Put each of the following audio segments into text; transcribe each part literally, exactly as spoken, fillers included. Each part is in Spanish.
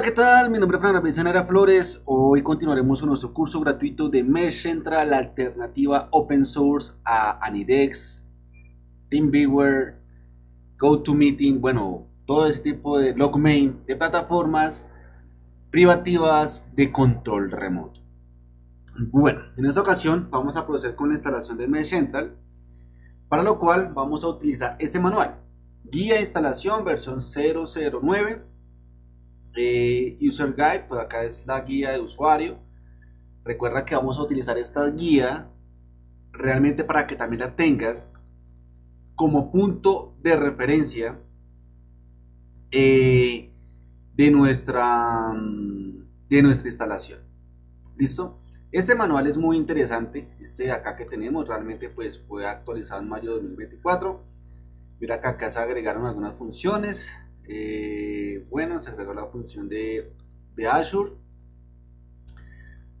Hola, ¿qué tal? Mi nombre es Fernando Pensanera Flores. Hoy continuaremos con nuestro curso gratuito de MeshCentral, la alternativa open source a Anidex, TeamViewer, GoToMeeting, bueno, todo ese tipo de LogMeIn, de plataformas privativas de control remoto. Bueno, en esta ocasión vamos a proceder con la instalación de MeshCentral, para lo cual vamos a utilizar este manual, guía de instalación versión cero cero nueve. Eh, user guide, pues acá es la guía de usuario. Recuerda que vamos a utilizar esta guía realmente para que también la tengas como punto de referencia eh, de nuestra de nuestra instalación. ¿Listo? Este manual es muy interesante, este de acá que tenemos realmente pues fue actualizado en mayo de dos mil veinticuatro. Mira acá, acá se agregaron algunas funciones. Eh, bueno, se agregó la función de, de Azure.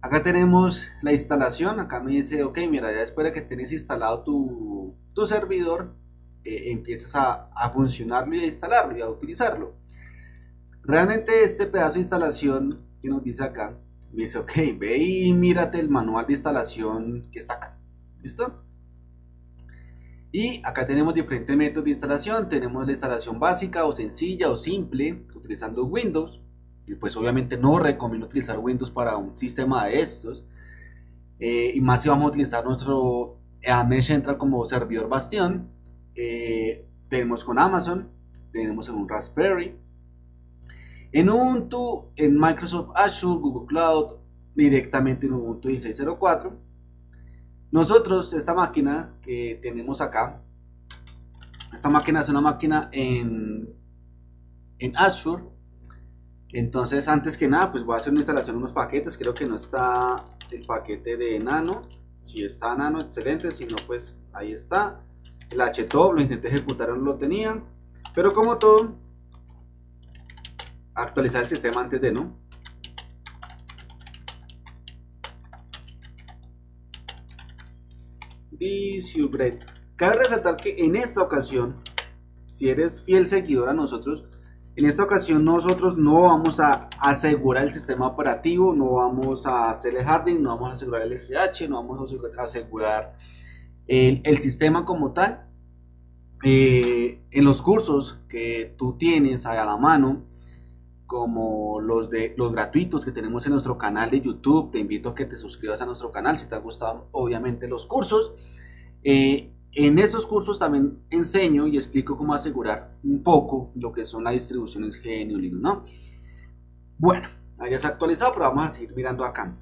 Acá tenemos la instalación. Acá me dice, ok, mira, ya después de que tienes instalado tu, tu servidor, eh, empiezas a, a funcionarlo y a instalarlo y a utilizarlo. Realmente este pedazo de instalación que nos dice acá, me dice, ok, ve y mírate el manual de instalación que está acá. ¿Listo? Y acá tenemos diferentes métodos de instalación. Tenemos la instalación básica o sencilla o simple utilizando Windows, y pues obviamente no recomiendo utilizar Windows para un sistema de estos, eh, y más si vamos a utilizar nuestro MeshCentral como servidor bastión. Eh, tenemos con Amazon, tenemos en un Raspberry, en Ubuntu, en Microsoft Azure, Google Cloud, directamente en Ubuntu dieciséis cero cuatro. Nosotros, esta máquina que tenemos acá, esta máquina es una máquina en, en Azure. Entonces, antes que nada, pues voy a hacer una instalación de unos paquetes. Creo que no está el paquete de nano. Si está nano, excelente. Si no, pues ahí está. El htop lo intenté ejecutar, no lo tenía. Pero como todo, actualizar el sistema antes de, ¿no? Y subred. Cabe resaltar que en esta ocasión, si eres fiel seguidor a nosotros, en esta ocasión nosotros no vamos a asegurar el sistema operativo, no vamos a hacer el hardening, no vamos a asegurar el S S H, no vamos a asegurar el, el sistema como tal. Eh, en los cursos que tú tienes a la mano, como los de los gratuitos que tenemos en nuestro canal de YouTube, te invito a que te suscribas a nuestro canal si te ha gustado obviamente los cursos. Eh, en estos cursos también enseño y explico cómo asegurar un poco lo que son las distribuciones G N U/Linux, ¿no? Bueno, ahí ya se ha actualizado, pero vamos a seguir mirando acá.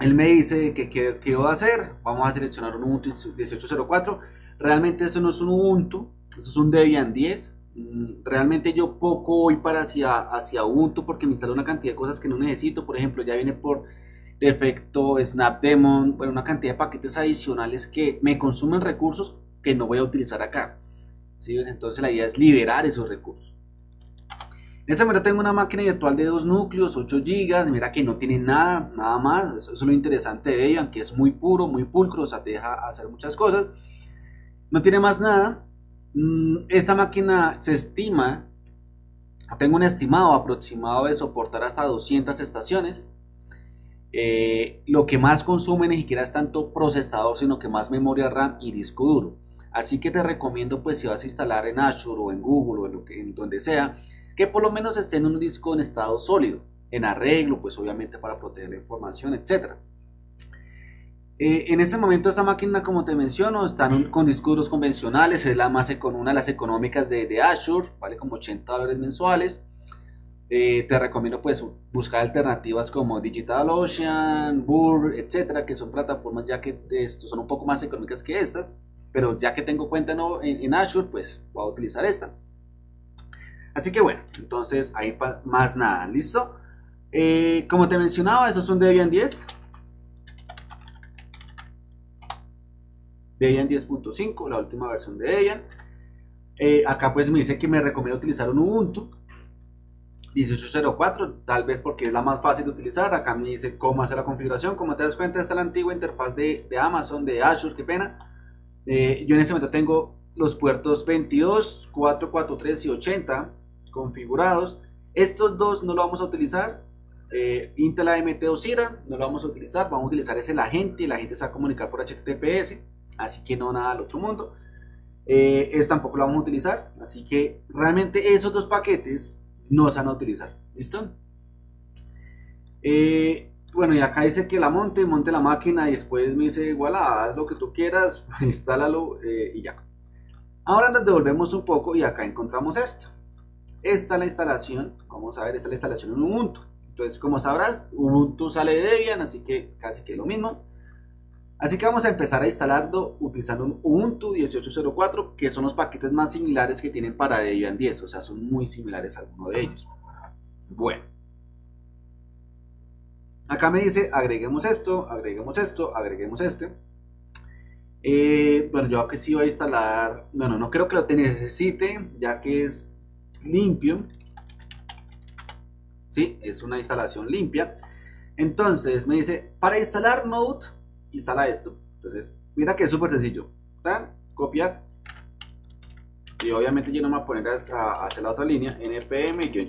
Él me dice que qué voy a hacer. Vamos a seleccionar un Ubuntu dieciocho cero cuatro. Realmente eso no es un Ubuntu, eso es un Debian diez. Realmente yo poco voy para hacia, hacia Ubuntu porque me instala una cantidad de cosas que no necesito. Por ejemplo, ya viene por defecto Snapdemon, bueno, una cantidad de paquetes adicionales que me consumen recursos que no voy a utilizar acá, ¿sí? Entonces la idea es liberar esos recursos. En este momento tengo una máquina virtual de dos núcleos, ocho gigas. Mira que no tiene nada, nada más. Eso es lo interesante de ella, aunque es muy puro, muy pulcro, o sea, te deja hacer muchas cosas. No tiene más nada. Esta máquina se estima, tengo un estimado aproximado de soportar hasta doscientas estaciones. Eh, lo que más consume ni siquiera es tanto procesador, sino que más memoria RAM y disco duro. Así que te recomiendo, pues si vas a instalar en Azure o en Google o en, lo que, en donde sea, que por lo menos esté en un disco en estado sólido, en arreglo, pues obviamente para proteger la información, etcétera. Eh, en este momento esta máquina, como te menciono, están con discos duros convencionales. Es la más económica, una de las económicas de, de Azure, vale como ochenta dólares mensuales. Eh, te recomiendo pues buscar alternativas como DigitalOcean, Burr, etcétera, que son plataformas ya que estos son un poco más económicas que estas, pero ya que tengo cuenta en, en Azure, pues voy a utilizar esta. Así que bueno, entonces ahí más nada, ¿listo? Eh, como te mencionaba, esos son Debian diez. Debian diez punto cinco, la última versión de Debian. Eh, acá pues me dice que me recomienda utilizar un Ubuntu dieciocho cero cuatro, tal vez porque es la más fácil de utilizar. Acá me dice cómo hacer la configuración. Como te das cuenta, está la antigua interfaz de, de Amazon, de Azure, qué pena. Eh, yo en este momento tengo los puertos veintidós, cuatrocientos cuarenta y tres y ochenta configurados. Estos dos no lo vamos a utilizar, eh, Intel A M T o CIRA no lo vamos a utilizar, vamos a utilizar es el agente, el agente se va a comunicar por H T T P S, así que no nada del otro mundo. Eh, eso tampoco lo vamos a utilizar, así que realmente esos dos paquetes no se van a utilizar, ¿listo? Eh, bueno, y acá dice que la monte, monte la máquina y después me dice, voilà, haz lo que tú quieras, instálalo eh, y ya. Ahora nos devolvemos un poco y acá encontramos esto. Esta es la instalación, vamos a ver, esta es la instalación en Ubuntu. Entonces, como sabrás, Ubuntu sale de Debian, así que casi que es lo mismo. Así que vamos a empezar a instalarlo utilizando un Ubuntu dieciocho cero cuatro, que son los paquetes más similares que tienen para Debian diez, o sea, son muy similares a alguno de ellos. Bueno, acá me dice agreguemos esto, agreguemos esto, agreguemos este. Eh, bueno, yo que sí voy a instalar, bueno, no creo que lo te necesite, ya que es limpio. Sí, es una instalación limpia. Entonces me dice, para instalar Node, instala esto. Entonces, mira que es súper sencillo. ¿Tan? Copiar. Y obviamente yo no me voy a poner a hacer la otra línea. N P M y yo.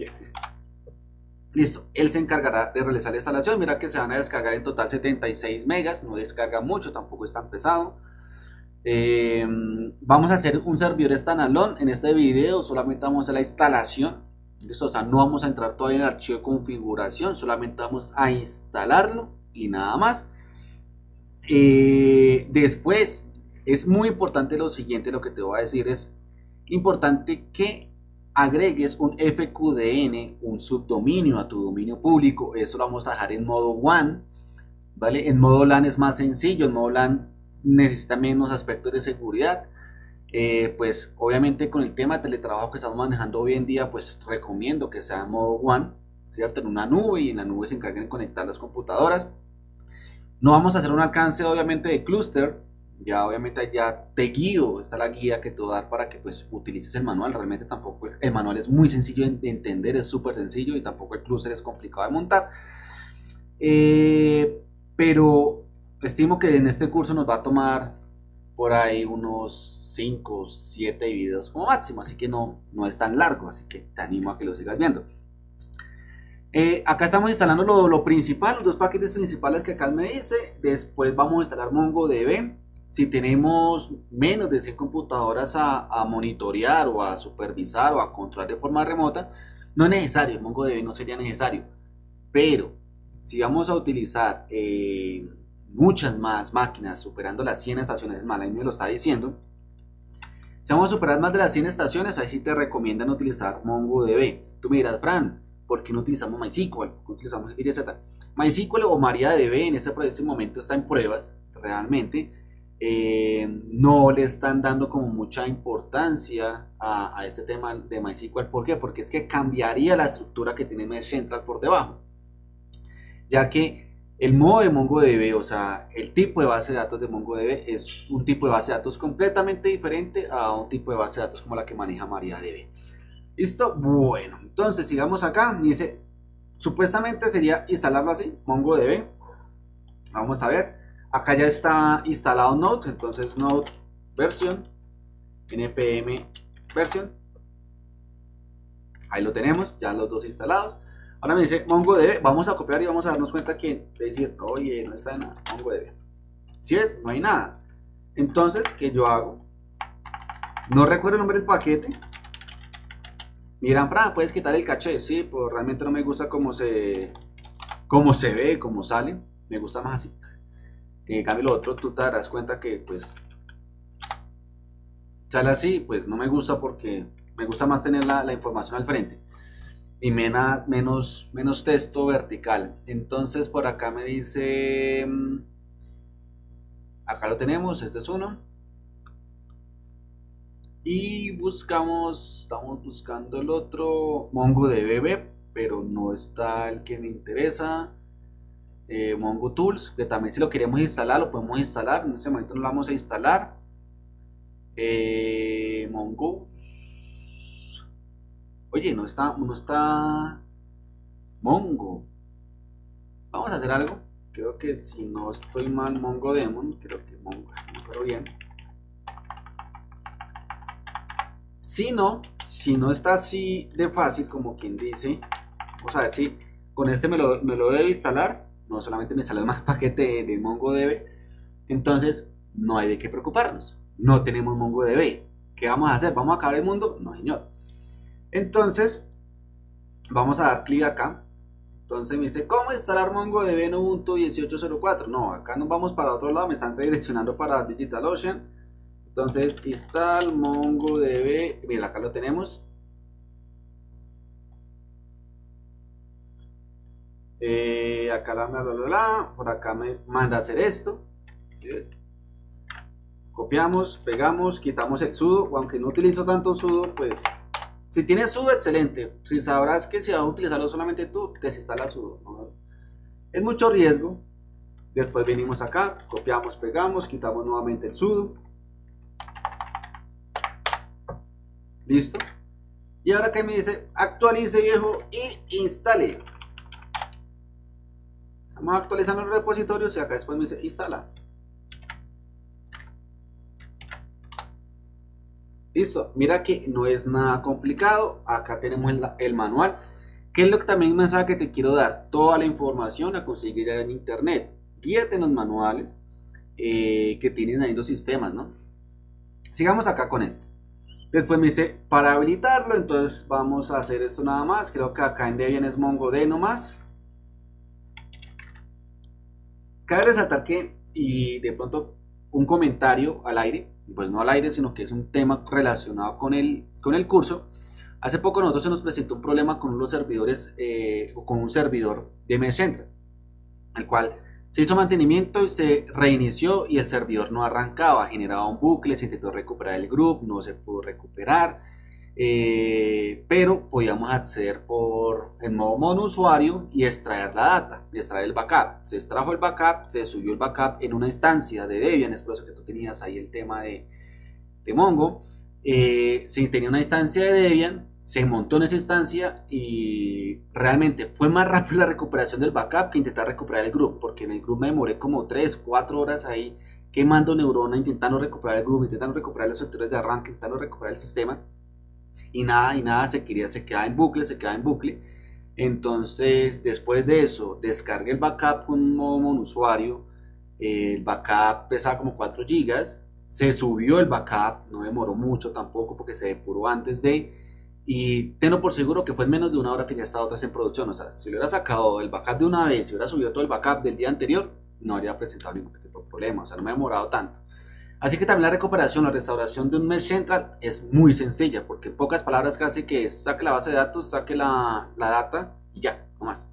Listo. Él se encargará de realizar la instalación. Mira que se van a descargar en total setenta y seis megas. No descarga mucho, tampoco es tan pesado. Eh, vamos a hacer un servidor standalone. En este video solamente vamos a hacer la instalación. Listo. O sea, no vamos a entrar todavía en el archivo de configuración. Solamente vamos a instalarlo y nada más. Eh, después es muy importante lo siguiente, lo que te voy a decir es importante que agregues un F Q D N, un subdominio a tu dominio público. Eso lo vamos a dejar en modo W A N, ¿vale? En modo LAN es más sencillo, en modo LAN necesita menos aspectos de seguridad. Eh, pues obviamente con el tema de teletrabajo que estamos manejando hoy en día, pues recomiendo que sea en modo W A N, ¿cierto? En una nube, y en la nube se encarguen de conectar las computadoras. No vamos a hacer un alcance obviamente de clúster, ya obviamente ya te guío, está la guía que te voy a dar para que pues utilices el manual. Realmente tampoco, el manual es muy sencillo de entender, es súper sencillo, y tampoco el clúster es complicado de montar. Eh, pero estimo que en este curso nos va a tomar por ahí unos cinco o siete videos como máximo, así que no, no es tan largo, así que te animo a que lo sigas viendo. Eh, acá estamos instalando lo, lo principal, los dos paquetes principales que acá me dice. Después vamos a instalar MongoDB. Si tenemos menos de cien computadoras a, a monitorear o a supervisar o a controlar de forma remota, no es necesario, MongoDB no sería necesario. Pero si vamos a utilizar eh, muchas más máquinas, superando las cien estaciones, es más, ahí me lo está diciendo. Si vamos a superar más de las cien estaciones, ahí sí te recomiendan utilizar MongoDB. Tú me dirás, Fran, ¿por qué no utilizamos MySQL? ¿Por qué utilizamos etcétera? MySQL o MariaDB en este momento está en pruebas, realmente. Eh, no le están dando como mucha importancia a, a este tema de MySQL. ¿Por qué? Porque es que cambiaría la estructura que tiene MeshCentral por debajo. Ya que el modo de MongoDB, o sea, el tipo de base de datos de MongoDB es un tipo de base de datos completamente diferente a un tipo de base de datos como la que maneja MariaDB. ¿Listo? Bueno, entonces sigamos acá. Dice, supuestamente sería instalarlo así, MongoDB. Vamos a ver. Acá ya está instalado Node. Entonces Node version, N P M version. Ahí lo tenemos, ya los dos instalados. Ahora me dice MongoDB. Vamos a copiar y vamos a darnos cuenta que decir, oye, no está nada, MongoDB. Si ves, no hay nada. Entonces, ¿qué yo hago? No recuerdo el nombre del paquete. Miran, Fran, puedes quitar el caché, sí, pero realmente no me gusta cómo se, cómo se ve, cómo sale, me gusta más así. En cambio lo otro, tú te darás cuenta que pues sale así, pues no me gusta porque me gusta más tener la, la información al frente y mena, menos, menos texto vertical. Entonces por acá me dice, acá lo tenemos, este es uno. Y buscamos, estamos buscando el otro MongoDB, pero no está el que me interesa. eh, MongoTools, que también si lo queremos instalar, lo podemos instalar. En este momento no lo vamos a instalar. eh, Mongo, oye, no está, no está Mongo. Vamos a hacer algo, creo que si no estoy mal, MongoDemon, creo que Mongo, pero bien. Si no, si no está así de fácil como quien dice, Vamos a ver si con este me lo, me lo debo instalar. No, solamente me instaló más paquete de MongoDB. Entonces, no hay de qué preocuparnos. No tenemos MongoDB. ¿Qué vamos a hacer? ¿Vamos a acabar el mundo? No, señor. Entonces, vamos a dar clic acá. Entonces me dice, ¿cómo instalar MongoDB en Ubuntu dieciocho cero cuatro? No, acá nos vamos para otro lado. Me están direccionando para DigitalOcean. Entonces, install MongoDB. Mira, acá lo tenemos. Eh, acá la bla, bla, bla, bla. Por acá me manda a hacer esto. Así es. Copiamos, pegamos, quitamos el sudo. Aunque no utilizo tanto sudo, pues si tienes sudo, excelente. Si sabrás que si vas a utilizarlo solamente tú, desinstala sudo, ¿no? Es mucho riesgo. Después venimos acá, copiamos, pegamos, quitamos nuevamente el sudo. Listo. Y ahora que me dice actualice, viejo, y instale. Vamos a actualizar los repositorios y acá después me dice instala. Listo, mira que no es nada complicado. Acá tenemos el, el manual, que es lo que también me sabe que te quiero dar. Toda la información la consigues ya en internet. Guíate en los manuales eh, que tienen ahí los sistemas, ¿no? Sigamos acá con este. Después me dice para habilitarlo. Entonces vamos a hacer esto nada más. Creo que acá en Debian es MongoDB nomás. Cabe resaltar que, y de pronto un comentario al aire, pues no al aire, sino que es un tema relacionado con el, con el curso. Hace poco nosotros se nos presentó un problema con los servidores, eh, o con un servidor de MeshCentral, el cual se hizo mantenimiento y se reinició y el servidor no arrancaba, generaba un bucle, se intentó recuperar el GRUB, no se pudo recuperar, eh, pero podíamos acceder por en modo monousuario y extraer la data, extraer el backup. Se extrajo el backup, se subió el backup en una instancia de Debian. Es por eso que tú tenías ahí el tema de, de Mongo. Eh, se tenía una instancia de Debian, se montó en esa instancia y realmente fue más rápido la recuperación del backup que intentar recuperar el GRUB, porque en el GRUB me demoré como tres, cuatro horas ahí quemando neurona, intentando recuperar el GRUB, intentando recuperar los sectores de arranque, intentando recuperar el sistema y nada, y nada, se, quería, se quedaba en bucle, se quedaba en bucle. Entonces, después de eso, descargué el backup con un modo monusuario. El backup pesaba como cuatro gigas. Se subió el backup, no demoró mucho tampoco porque se depuró antes de. Y tengo por seguro que fue en menos de una hora que ya estaba otra vez en producción. O sea, si lo hubiera sacado el backup de una vez, si hubiera subido todo el backup del día anterior, no habría presentado ningún tipo de problema. O sea, no me ha demorado tanto. Así que también la recuperación, la restauración de un MeshCentral es muy sencilla, porque en pocas palabras casi que es, saque la base de datos, saque la, la data y ya, no más.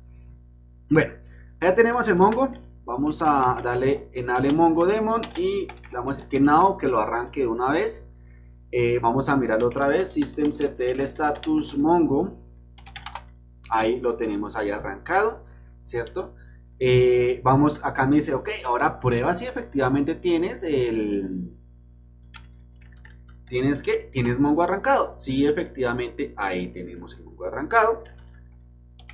Bueno, ya tenemos el Mongo. Vamos a darle enable Mongo Daemon y vamos a decir que now, que lo arranque de una vez. Eh, vamos a mirarlo otra vez, systemctl status Mongo. Ahí lo tenemos ahí arrancado, ¿cierto? Eh, vamos, acá me dice, ok, ahora prueba si efectivamente tienes el tienes que, tienes Mongo arrancado. Sí, efectivamente, ahí tenemos el Mongo arrancado.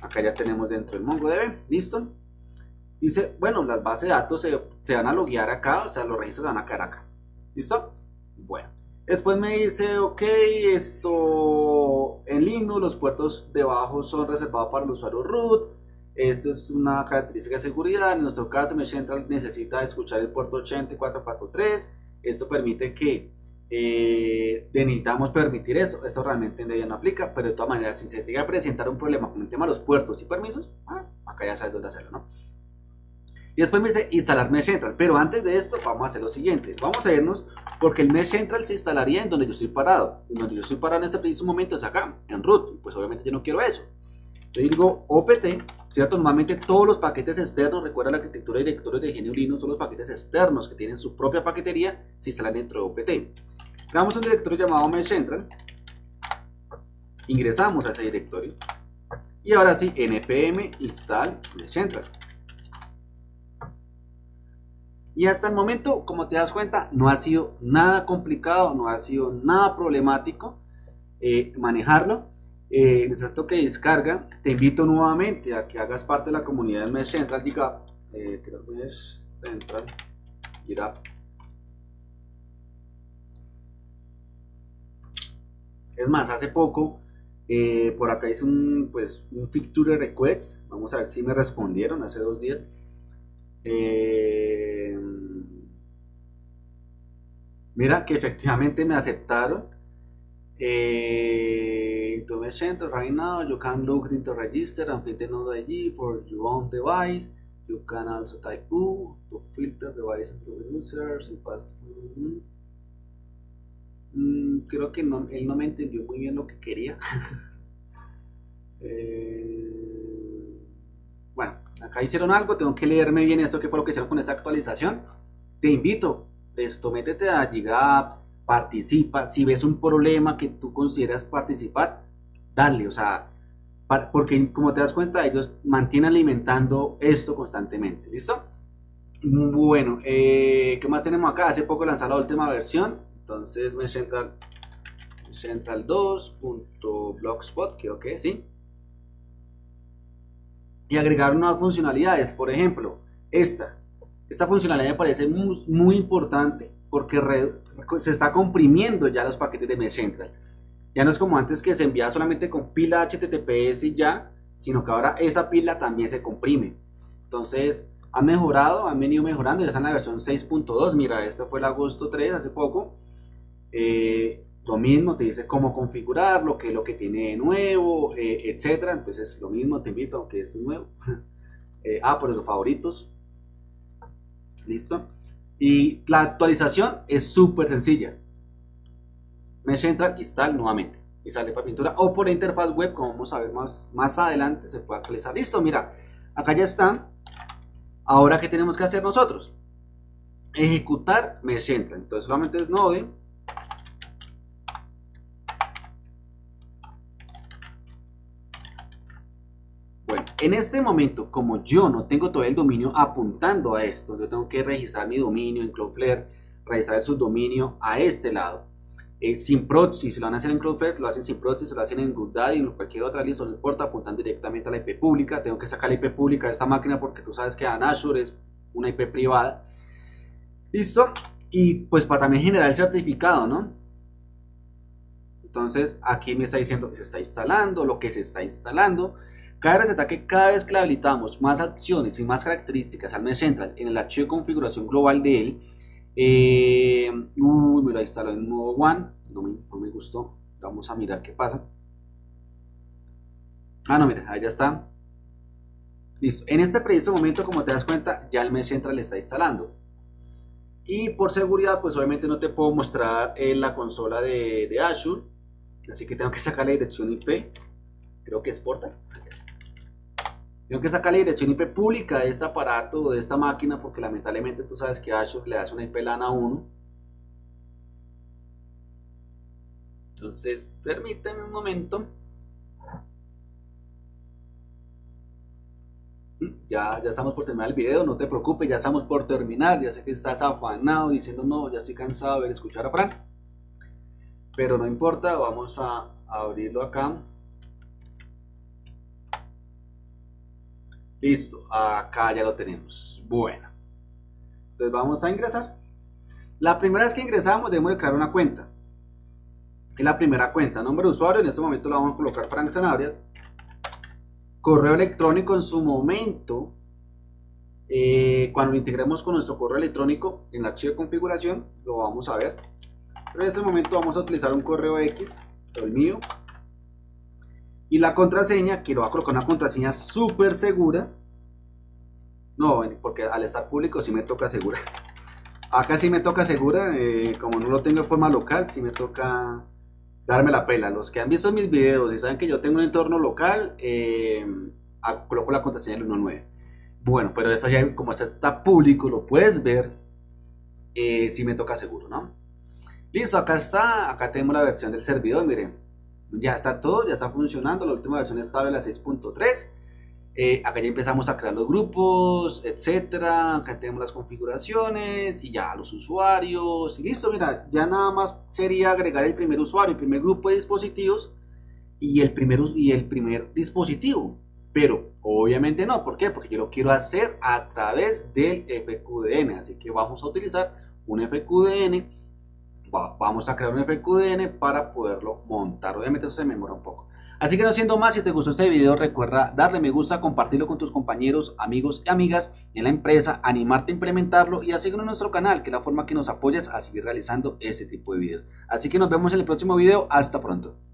Acá ya tenemos dentro el MongoDB, listo. Dice, bueno, las bases de datos se, se van a loguear acá, o sea, los registros se van a quedar acá, listo. Bueno, después me dice, ok, esto en Linux, los puertos de abajo son reservados para el usuario root. Esto es una característica de seguridad. En nuestro caso, MeshCentral necesita escuchar el puerto ochenta y cuatro cuarenta y tres. Esto permite que eh, necesitamos permitir eso. Esto realmente en Debian no aplica, pero de todas maneras, si se llega a presentar un problema con el tema de los puertos y permisos, ah, acá ya sabes dónde hacerlo, ¿no? Y después me dice instalar MeshCentral. Pero antes de esto, vamos a hacer lo siguiente: vamos a irnos porque el MeshCentral se instalaría en donde yo estoy parado. En donde yo estoy parado en este preciso momento es acá, en root. Pues obviamente yo no quiero eso. Yo digo O P T, ¿cierto? Normalmente todos los paquetes externos, recuerda la arquitectura de directorios de G N U Linux, todos los paquetes externos que tienen su propia paquetería se instalan dentro de O P T. Creamos un directorio llamado MeshCentral, ingresamos a ese directorio y ahora sí, npm install MeshCentral. Y hasta el momento, como te das cuenta, no ha sido nada complicado, no ha sido nada problemático eh, manejarlo. Eh, necesito que descarga. Te invito nuevamente a que hagas parte de la comunidad de MeshCentral GitHub. Eh, creo que es Central GitHub. Es más, hace poco Eh, por acá hice un, pues, un feature request. Vamos a ver si me respondieron hace dos días. Eh, mira que efectivamente me aceptaron. Eh, to MeshCentral right now, you can log into register and fit the node I D for your own device. You can also type U to filter device to the users. Mm, creo que no, él no me entendió muy bien lo que quería. eh, bueno, acá hicieron algo, tengo que leerme bien esto, que fue lo que hicieron con esta actualización. Te invito, esto, métete a GitHub, participa. Si ves un problema que tú consideras participar, dale, o sea, porque como te das cuenta, ellos mantienen alimentando esto constantemente, ¿listo? Bueno, eh, ¿qué más tenemos acá? Hace poco lanzó la última versión, entonces MeshCentral dos punto blogspot, creo que sí. Y agregaron nuevas funcionalidades, por ejemplo, esta. Esta funcionalidad me parece muy, muy importante porque re, se está comprimiendo ya los paquetes de MeshCentral. Ya no es como antes que se enviaba solamente con pila H T T P S y ya, sino que ahora esa pila también se comprime. Entonces ha mejorado, han venido mejorando, ya está en la versión seis punto dos. Mira, esta fue el agosto tres, hace poco. Eh, lo mismo, te dice cómo configurar, lo que es lo que tiene de nuevo, eh, etcétera. Entonces lo mismo, te invito, aunque es nuevo. eh, ah, por los favoritos. Listo. Y la actualización es súper sencilla. MeshCentral install nuevamente y sale para pintura, o por interfaz web, como vamos a ver más, más adelante, se puede actualizar. Listo, mira, acá ya está. Ahora, ¿qué tenemos que hacer nosotros? Ejecutar MeshCentral. Entonces solamente es node bueno, en este momento, como yo no tengo todo el dominio apuntando a esto, yo tengo que registrar mi dominio en Cloudflare, registrar el subdominio a este lado. Eh, sin proxy, si lo van a hacer en Cloudflare, lo hacen sin proxy, se lo hacen en GoDaddy, en cualquier otra lista, no importa, apuntan directamente a la I P pública. Tengo que sacar la I P pública de esta máquina porque tú sabes que en Azure es una I P privada. Listo, y pues para también generar el certificado, ¿no? Entonces aquí me está diciendo que se está instalando, lo que se está instalando. Cada receta que cada vez que le habilitamos más opciones y más características al MeshCentral en el archivo de configuración global de él. Eh, uy, me lo instaló en modo One. No me, no me gustó. Vamos a mirar qué pasa. Ah, no, mira, ahí ya está. Listo. En este preciso momento, como te das cuenta, ya el MeshCentral está instalando. Y por seguridad, pues obviamente no te puedo mostrar en la consola de, de Azure. Así que tengo que sacar la dirección I P. Creo que es portal. Tengo que sacar la dirección I P pública de este aparato o de esta máquina, porque lamentablemente tú sabes que a Azure le das una I P LAN a uno. Entonces, permíteme un momento. Ya, ya estamos por terminar el video, no te preocupes, ya estamos por terminar. Ya sé que estás afanado diciendo no, ya estoy cansado de escuchar a Fran. Pero no importa, vamos a abrirlo acá. Listo, acá ya lo tenemos. Bueno, entonces vamos a ingresar. La primera vez que ingresamos debemos de crear una cuenta. Es la primera cuenta, nombre de usuario, en este momento la vamos a colocar Frank Zanabria. Correo electrónico en su momento, eh, cuando lo integremos con nuestro correo electrónico en el archivo de configuración, lo vamos a ver. Pero en este momento vamos a utilizar un correo X, el mío. Y la contraseña, que lo va a colocar una contraseña súper segura. No, porque al estar público sí me toca segura. Acá sí me toca segura, eh, como no lo tengo en forma local, sí me toca darme la pela. Los que han visto mis videos y saben que yo tengo un entorno local, eh, coloco la contraseña del uno nueve. Bueno, pero esta ya, como esta está público, lo puedes ver, eh, sí me toca seguro, ¿no? Listo, acá está, acá tenemos la versión del servidor, miren. Ya está todo, ya está funcionando, la última versión estable, la seis punto tres. eh, Acá ya empezamos a crear los grupos, etcétera. Acá tenemos las configuraciones y ya los usuarios. Y listo, mira, ya nada más sería agregar el primer usuario, el primer grupo de dispositivos y el primer, y el primer dispositivo. Pero obviamente no, ¿por qué? Porque yo lo quiero hacer a través del F Q D N. Así que vamos a utilizar un F Q D N. Vamos a crear un F Q D N para poderlo montar. Obviamente eso se demora un poco. Así que no siendo más, si te gustó este video, recuerda darle me gusta, compartirlo con tus compañeros, amigos y amigas en la empresa, animarte a implementarlo y a seguirnos en nuestro canal, que es la forma que nos apoyas a seguir realizando este tipo de videos. Así que nos vemos en el próximo video, hasta pronto.